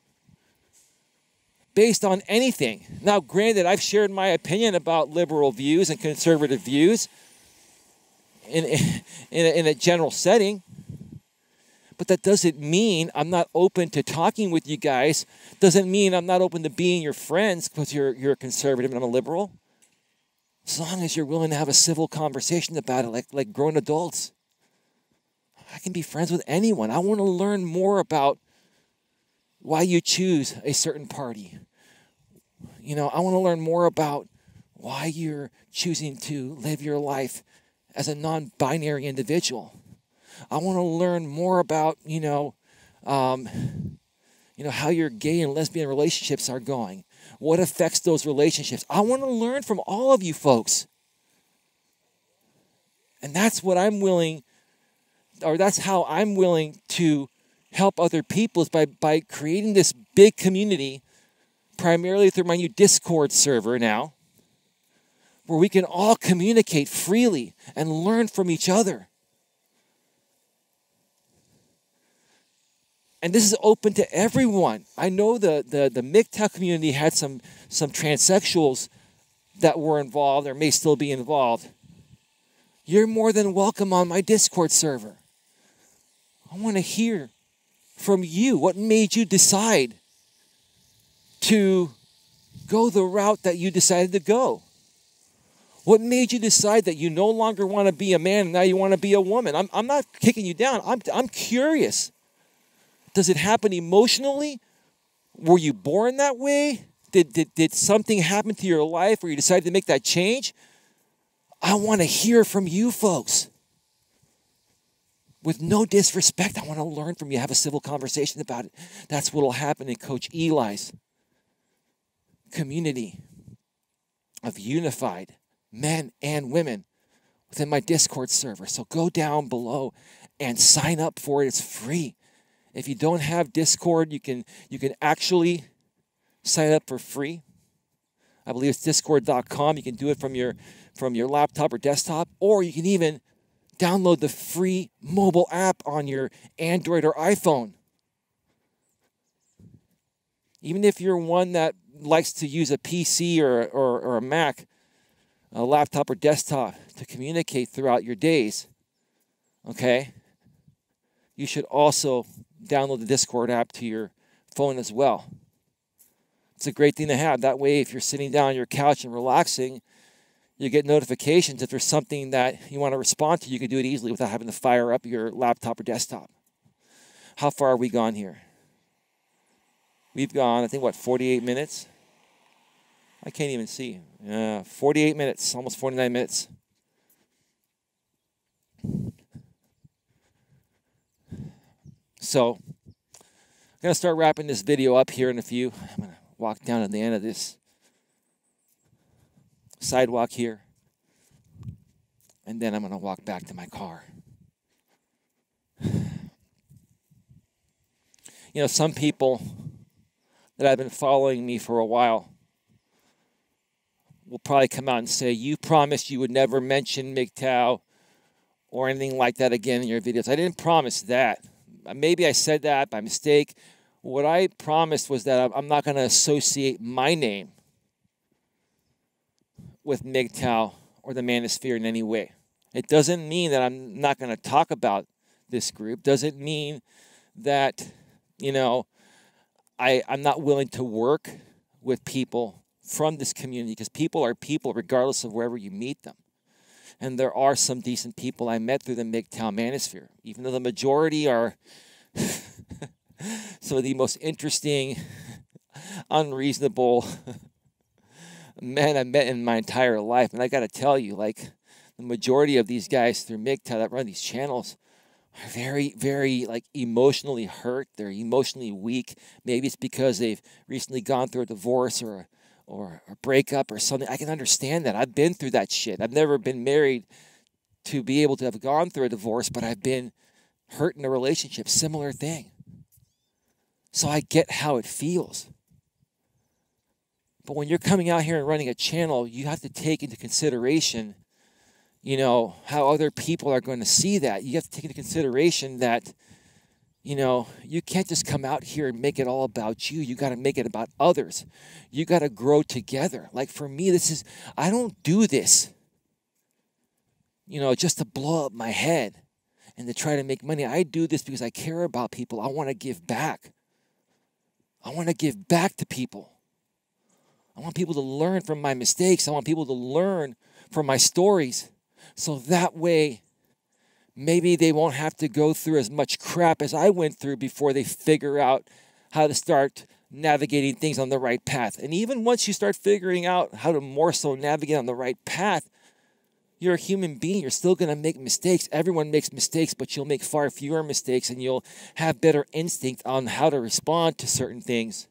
based on anything. Now, granted, I've shared my opinion about liberal views and conservative views in, in, in, a, in a general setting, but that doesn't mean I'm not open to talking with you guys. Doesn't mean I'm not open to being your friends because you're, you're a conservative and I'm a liberal. As long as you're willing to have a civil conversation about it, like, like grown adults. I can be friends with anyone. I want to learn more about why you choose a certain party. You know, I want to learn more about why you're choosing to live your life as a non-binary individual. I want to learn more about, you know, um, you know, how your gay and lesbian relationships are going. What affects those relationships? I want to learn from all of you folks. And that's what I'm willing, or that's how I'm willing to help other people, is by, by creating this big community, primarily through my new Discord server now, where we can all communicate freely and learn from each other. And this is open to everyone. I know the, the, the M G T O W community had some, some transsexuals that were involved or may still be involved. You're more than welcome on my Discord server. I want to hear from you. What made you decide to go the route that you decided to go? What made you decide that you no longer want to be a man and now you want to be a woman? I'm, I'm not kicking you down. I'm, I'm curious. Does it happen emotionally? Were you born that way? Did, did, did something happen to your life where you decided to make that change? I want to hear from you folks. With no disrespect, I want to learn from you. Have a civil conversation about it. That's what will happen in Coach Eli's community of unified men and women within my Discord server. So go down below and sign up for it. It's free. If you don't have Discord, you can, you can actually sign up for free. I believe it's discord dot com. You can do it from your, from your laptop or desktop, or you can even download the free mobile app on your Android or iPhone. Even if you're one that likes to use a P C or, or, or a Mac, a laptop or desktop to communicate throughout your days, okay, you should also download the Discord app to your phone as well. It's a great thing to have. That way, if you're sitting down on your couch and relaxing, you get notifications. If there's something that you want to respond to, you can do it easily without having to fire up your laptop or desktop. How far are we gone here? We've gone, I think, what, forty-eight minutes? I can't even see. Uh, forty-eight minutes, almost forty-nine minutes. So I'm going to start wrapping this video up here in a few. I'm going to walk down to the end of this sidewalk here. And then I'm going to walk back to my car. You know, some people that have been following me for a while will probably come out and say, you promised you would never mention M G T O W or anything like that again in your videos. I didn't promise that. Maybe I said that by mistake. What I promised was that I'm not going to associate my name with M G T O W or the Manosphere in any way. It doesn't mean that I'm not going to talk about this group. Doesn't mean that, you know, I, I'm not willing to work with people from this community, because people are people regardless of wherever you meet them. And there are some decent people I met through the M G T O W Manosphere, even though the majority are some of the most interesting, unreasonable men I met in my entire life. And I got to tell you, like, the majority of these guys through M G T O W that run these channels are very, very, like, emotionally hurt. They're emotionally weak. Maybe it's because they've recently gone through a divorce or a, or a breakup or something. I can understand that. I've been through that shit. I've never been married to be able to have gone through a divorce, but I've been hurt in a relationship. Similar thing. So I get how it feels. But when you're coming out here and running a channel, you have to take into consideration, you know, how other people are going to see that. You have to take into consideration that, you know, you can't just come out here and make it all about you. You got to make it about others. You got to grow together. Like for me, this is, I don't do this, you know, just to blow up my head and to try to make money. I do this because I care about people. I want to give back. I want to give back to people. I want people to learn from my mistakes. I want people to learn from my stories. So that way, maybe they won't have to go through as much crap as I went through before they figure out how to start navigating things on the right path. And even once you start figuring out how to more so navigate on the right path, you're a human being. You're still going to make mistakes. Everyone makes mistakes, but you'll make far fewer mistakes, and you'll have better instinct on how to respond to certain things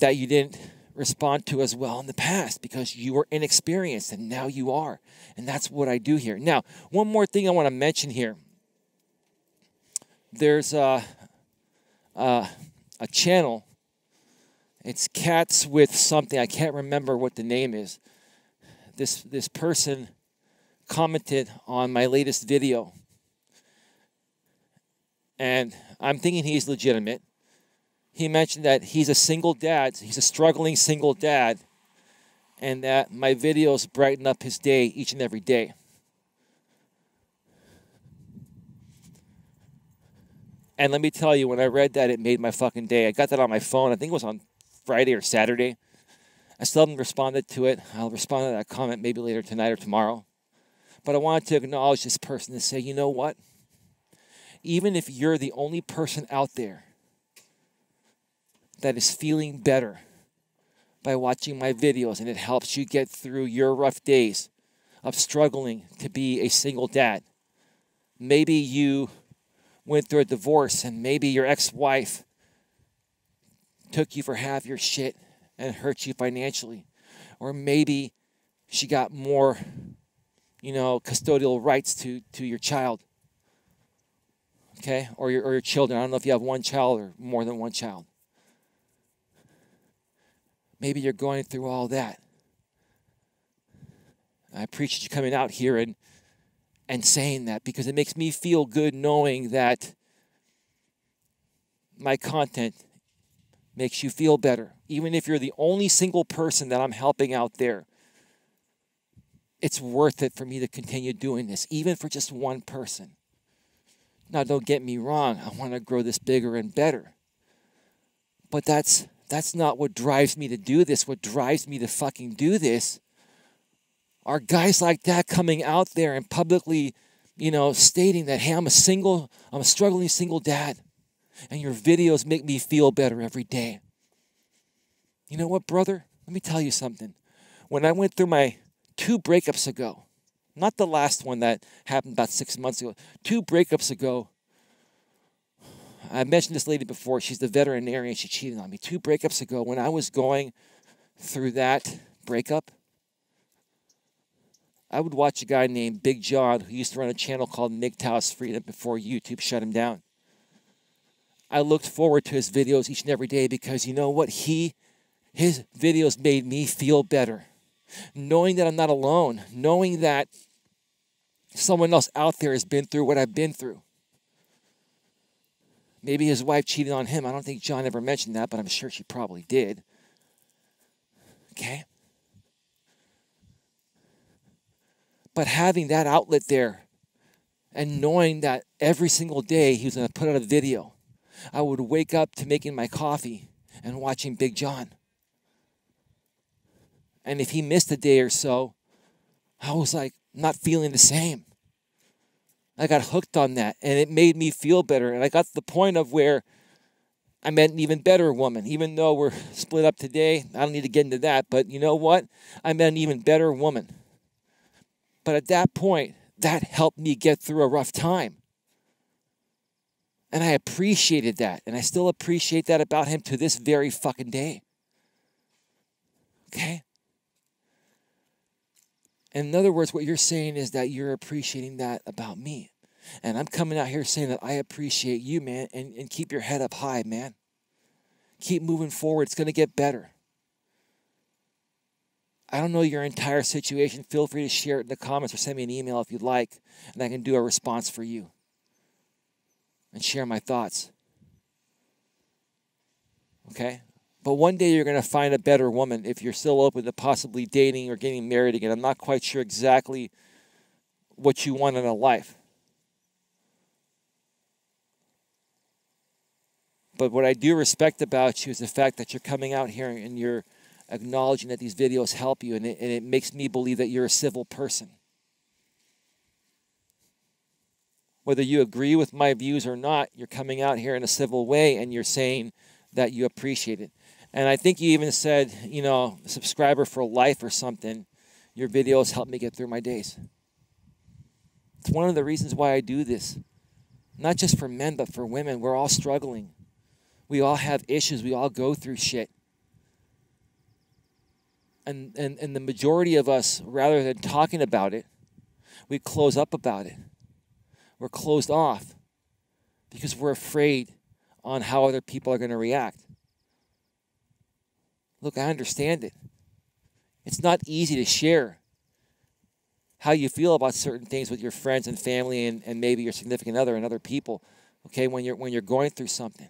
that you didn't respond to as well in the past because you were inexperienced, and now you are. And that's what I do here. Now, one more thing I want to mention here. There's a, a, a channel. It's Cats with something. I can't remember what the name is. This, this person commented on my latest video. And I'm thinking he's legitimate. He mentioned that he's a single dad, he's a struggling single dad, and that my videos brighten up his day each and every day. And let me tell you, when I read that, it made my fucking day. I got that on my phone. I think it was on Friday or Saturday. I still haven't responded to it. I'll respond to that comment maybe later tonight or tomorrow. But I wanted to acknowledge this person and say, you know what? Even if you're the only person out there that is feeling better by watching my videos, and it helps you get through your rough days of struggling to be a single dad. Maybe you went through a divorce, and maybe your ex-wife took you for half your shit and hurt you financially. Or maybe she got more, you know, custodial rights to, to your child. Okay? Or your, or your children. I don't know if you have one child or more than one child. Maybe you're going through all that. I appreciate you coming out here and, and saying that, because it makes me feel good knowing that my content makes you feel better. Even if you're the only single person that I'm helping out there, it's worth it for me to continue doing this, even for just one person. Now, don't get me wrong. I want to grow this bigger and better. But that's... That's not what drives me to do this. What drives me to fucking do this are guys like that coming out there and publicly, you know, stating that, hey, I'm a single, I'm a struggling single dad, and your videos make me feel better every day. You know what, brother? Let me tell you something. When I went through my two breakups ago, not the last one that happened about six months ago, two breakups ago, I mentioned this lady before. She's the veterinarian. She cheated on me two breakups ago. When I was going through that breakup, I would watch a guy named Big John who used to run a channel called M G T O W S Freedom before YouTube shut him down. I looked forward to his videos each and every day because you know what? He, his videos made me feel better. Knowing that I'm not alone. Knowing that someone else out there has been through what I've been through. Maybe his wife cheated on him. I don't think John ever mentioned that, but I'm sure she probably did. Okay? But having that outlet there and knowing that every single day he was going to put out a video. I would wake up to making my coffee and watching Big John. And if he missed a day or so, I was like not feeling the same. I got hooked on that, and it made me feel better. And I got to the point of where I met an even better woman. Even though we're split up today, I don't need to get into that. But you know what? I met an even better woman. But at that point, that helped me get through a rough time. And I appreciated that. And I still appreciate that about him to this very fucking day. Okay? And in other words, what you're saying is that you're appreciating that about me. And I'm coming out here saying that I appreciate you, man. And, and keep your head up high, man. Keep moving forward. It's going to get better. I don't know your entire situation. Feel free to share it in the comments or send me an email if you'd like. And I can do a response for you. And share my thoughts. Okay? But one day you're going to find a better woman if you're still open to possibly dating or getting married again. I'm not quite sure exactly what you want in a life. But what I do respect about you is the fact that you're coming out here and you're acknowledging that these videos help you. And it, and it makes me believe that you're a civil person. Whether you agree with my views or not, you're coming out here in a civil way and you're saying that you appreciate it. And I think you even said, you know, subscriber for life or something. Your videos help me get through my days. It's one of the reasons why I do this. Not just for men, but for women. We're all struggling. We all have issues. We all go through shit. And, and, and the majority of us, rather than talking about it, we close up about it. We're closed off because we're afraid on how other people are going to react. Look, I understand it. It's not easy to share how you feel about certain things with your friends and family and, and maybe your significant other and other people, okay, when you're, when you're going through something.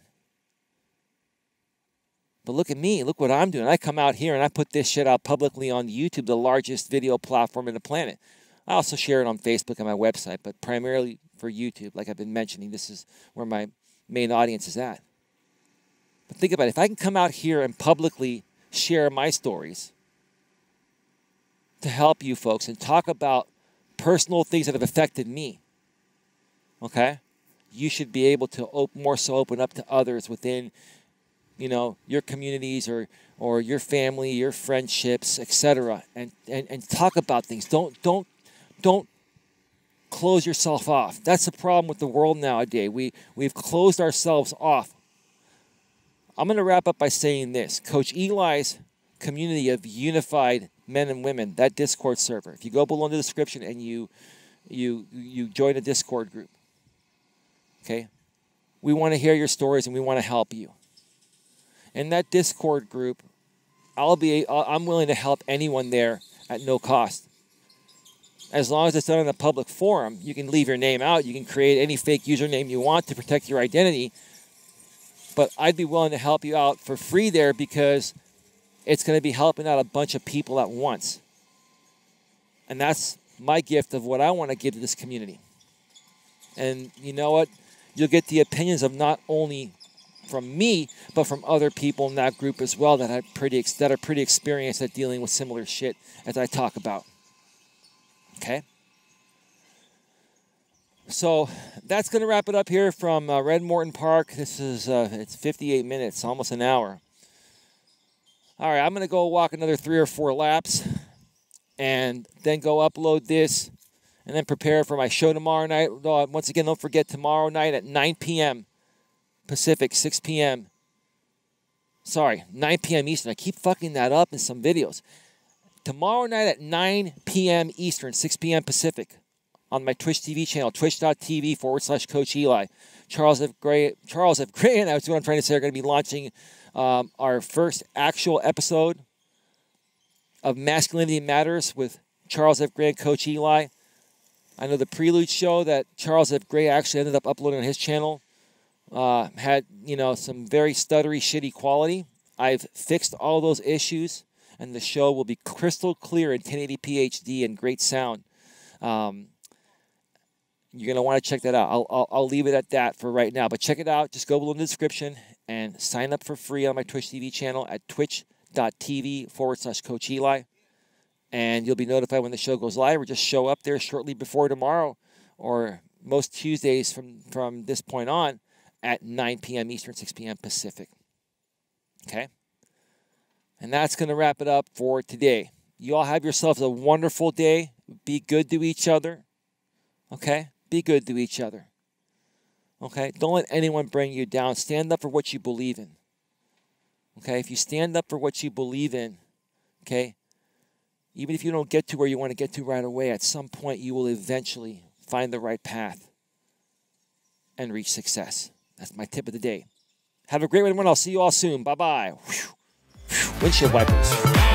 But look at me. Look what I'm doing. I come out here and I put this shit out publicly on YouTube, the largest video platform on the planet. I also share it on Facebook and my website, but primarily for YouTube. Like I've been mentioning, this is where my main audience is at. But think about it. If I can come out here and publicly share my stories to help you folks and talk about personal things that have affected me, okay, you should be able to open, more so open up to others within, you know, your communities or or your family, your friendships, et cetera, and, and and talk about things. Don't don't don't. Close yourself off. That's the problem with the world nowadays. We, we've closed ourselves off. I'm going to wrap up by saying this. Coach Eli's community of unified men and women, that Discord server. If you go below in the description and you, you, you join a Discord group, okay? We want to hear your stories and we want to help you. In that Discord group, I'll be, I'm willing to help anyone there at no cost. As long as it's done in a public forum, you can leave your name out. You can create any fake username you want to protect your identity. But I'd be willing to help you out for free there because it's going to be helping out a bunch of people at once. And that's my gift of what I want to give to this community. And you know what? You'll get the opinions of not only from me, but from other people in that group as well that, have pretty, that are pretty experienced at dealing with similar shit as I talk about. Okay, so that's going to wrap it up here from uh, Red Morton Park. This is, uh, it's fifty-eight minutes, almost an hour. All right, I'm going to go walk another three or four laps and then go upload this and then prepare for my show tomorrow night. Once again, don't forget tomorrow night at nine p m Pacific, six p m Sorry, nine p m Eastern. I keep fucking that up in some videos. Tomorrow night at nine p m Eastern, six p m Pacific, on my Twitch T V channel, twitch.tv forward slash Coach Eli. Charles F. Gray, Charles F. Gray, and I was what I'm trying to say, are going to be launching um, our first actual episode of Masculinity Matters with Charles F. Gray and Coach Eli. I know the prelude show that Charles F. Gray actually ended up uploading on his channel uh, had, you know, some very stuttery, shitty quality. I've fixed all those issues, and the show will be crystal clear in ten eighty p H D and great sound. Um, you're going to want to check that out. I'll, I'll, I'll leave it at that for right now. But check it out. Just go below in the description and sign up for free on my Twitch T V channel at twitch.tv forward slash Coach Eli. And you'll be notified when the show goes live, or just show up there shortly before tomorrow, or most Tuesdays from, from this point on at nine p m Eastern, six p m Pacific. Okay? And that's going to wrap it up for today. You all have yourselves a wonderful day. Be good to each other. Okay? Be good to each other. Okay? Don't let anyone bring you down. Stand up for what you believe in. Okay? If you stand up for what you believe in, okay? Even if you don't get to where you want to get to right away, at some point you will eventually find the right path and reach success. That's my tip of the day. Have a great one, everyone. I'll see you all soon. Bye-bye. Windshield wipers.